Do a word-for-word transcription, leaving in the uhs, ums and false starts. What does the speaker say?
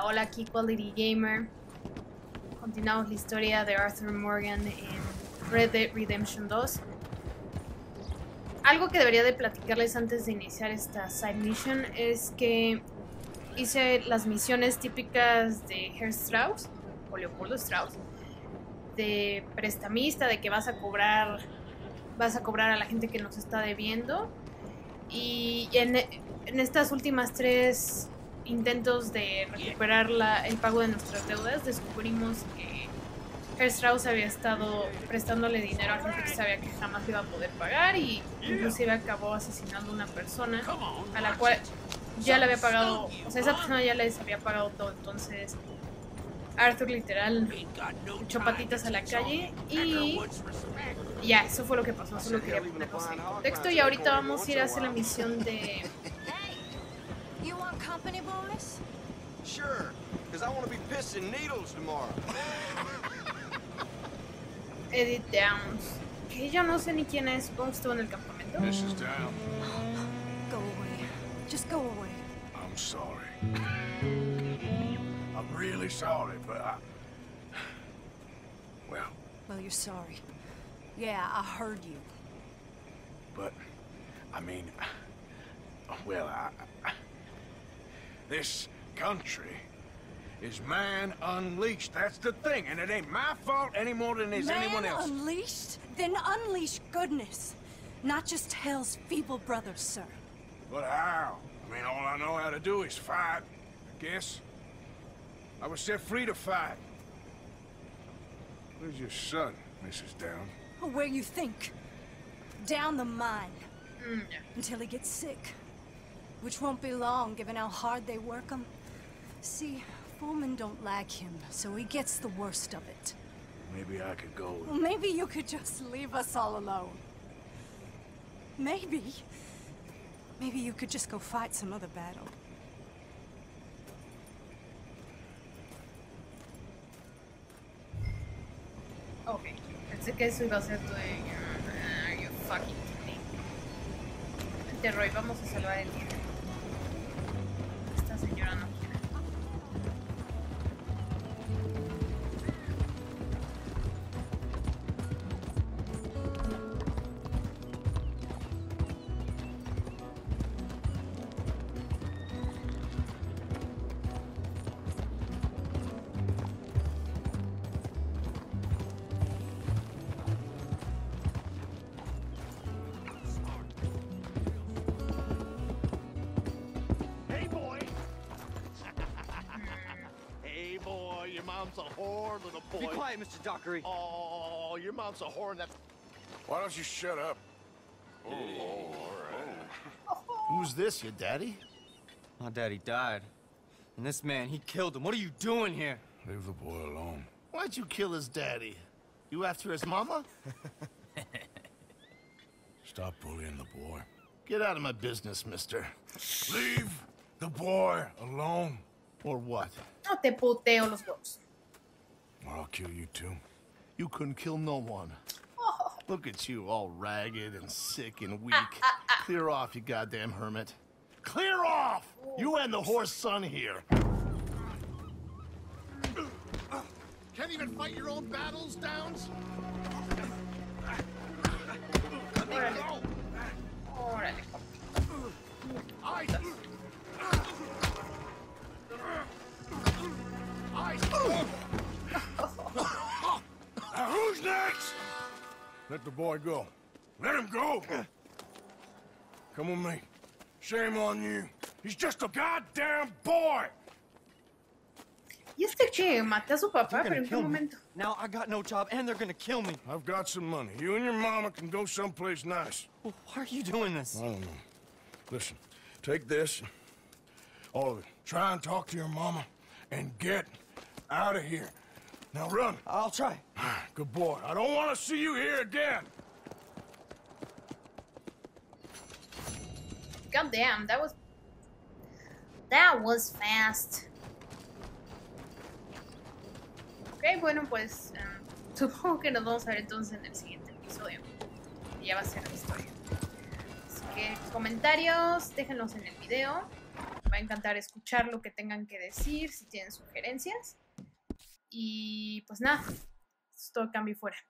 Hola, hola, aquí Quality Gamer. Continuamos la historia de Arthur Morgan en Red Dead Redemption dos. Algo que debería de platicarles antes de iniciar esta side mission es que hice las misiones típicas de Herr Strauss, o Leopoldo Strauss, de prestamista, de que vas a cobrar, vas a cobrar a la gente que nos está debiendo. Y en, en estas últimas tres intentos de recuperar la, el pago de nuestras deudas, descubrimos que Herr Strauss había estado prestándole dinero a gente que sabía que jamás iba a poder pagar, y inclusive acabó asesinando a una persona a la cual ya le había pagado, o sea, esa persona ya les había pagado todo. Entonces Arthur literal echó patitas a la calle y ya, eso fue lo que pasó. Solo quería ponerlos en contexto y ahorita vamos a ir a hacer la misión de... You want Company boys? Sure, because I want to be pissing needles tomorrow. Edith Downes. Que yo no sé ni quién es. ¿Cómo estuvo en el campamento? missus Downes. Go away. Just go away. I'm sorry. I'm really sorry, but I... Well... Well, you're sorry. Yeah, I heard you. But, I mean... Well, I... I This country is man unleashed. That's the thing, and it ain't my fault any more than it is anyone else. Man unleashed? Then unleash goodness. Not just hell's feeble brothers, sir. But how? I mean, all I know how to do is fight, I guess. I was set free to fight. Where's your son, missus Downes? Oh, where you think. Down the mine. Mm. Until he gets sick. Which won't be long, given how hard they work him. See, foremen don't like him, so he gets the worst of it. Maybe I could go... Well, maybe you could just leave us all alone. Maybe... Maybe you could just go fight some other battle. Okay, pensé que eso iba a ser tu... Are you fucking kidding me? Te Roy, vamos a salvar el dinero. Señora no quiere. Mom's a whore, little boy. Be quiet, mister Dockery. Oh, your mom's a whore and that's... Why don't you shut up? Oh, all right. Who's this, your daddy? My daddy died. And this man, he killed him. What are you doing here? Leave the boy alone. Why'd you kill his daddy? You after his mama? Stop bullying the boy. Get out of my business, mister. Leave the boy alone. Or what? No te puteo los dos. Or I'll kill you too. You couldn't kill no one. Oh. Look at you, all ragged and sick and weak. Ah, ah, ah. Clear off, you goddamn hermit. Clear off! Oh. You and the horse son here. Can't even fight your own battles, Downes? Órale. Órale. Ay. Now who's next? Let the boy go. Let him go! Come with me. Shame on you. He's just a goddamn boy! You stick to mata su papá, pero en qué momento? Now I got no job and they're gonna kill me. I've got some money. You and your mama can go someplace nice. Well, why are you doing this? I don't know. Listen, take this. All of it. Try and talk to your mama. And get out of here. Now run. I'll try. Good boy. I don't want to see you here again. God damn, that was... That was fast. Ok, bueno, pues... Um, supongo que nos vamos a ver entonces en el siguiente episodio. Ya va a ser la historia. Así que comentarios, déjenlos en el video. a encantar escuchar lo que tengan que decir, si tienen sugerencias. Y pues nada, esto cambia y fuera.